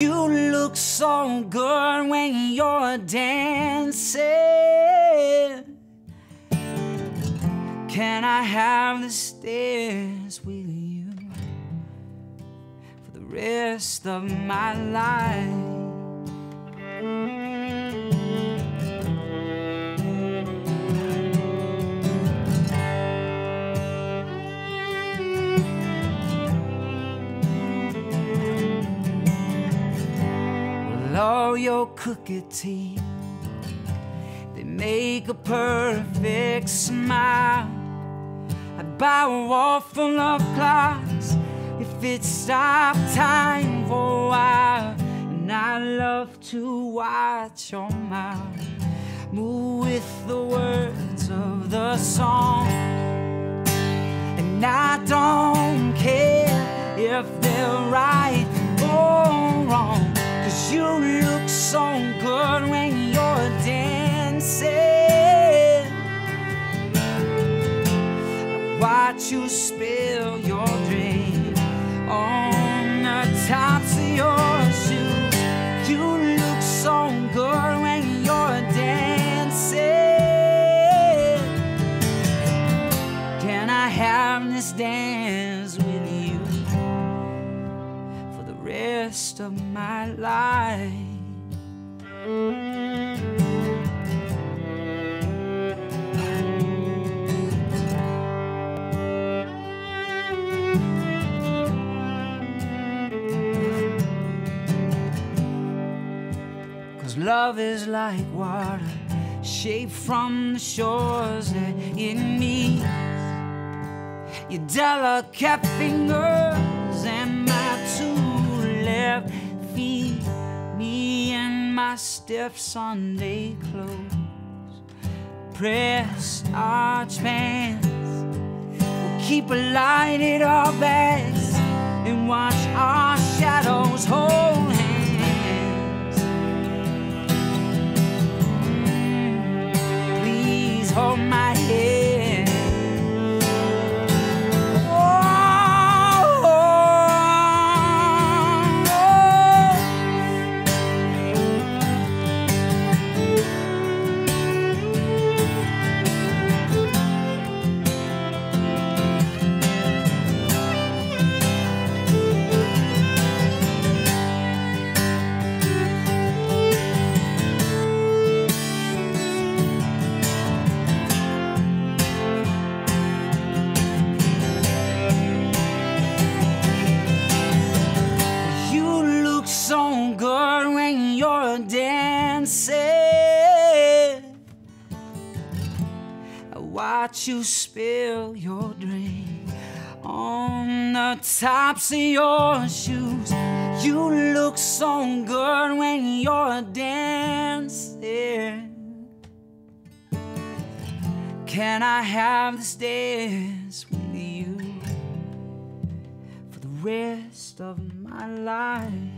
You look so good when you're dancing. Can I have the stairs with you for the rest of my life? Well, all your cookie teeth, they make a perfect smile. Buy a wall full of clocks if it stopped time for a while. And I love to watch your mouth move with the words of the song. And I don't care if they're right or wrong, 'cause you look so good when you're dancing. Watch you spill your drink on the tops of your shoes. You look so good when you're dancing. Can I have this dance with you for the rest of my life? Love is like water, shaped from the shores that it meets. Your delicate fingers and my two left feet, me and my steps on day clothes, press arch pants. We'll keep a light at our backs and watch our shadows hold hands. Hold my head. Oh, oh, watch you spill your drink on the tops of your shoes. You look so good when you're dancing. Can I have this dance with you for the rest of my life?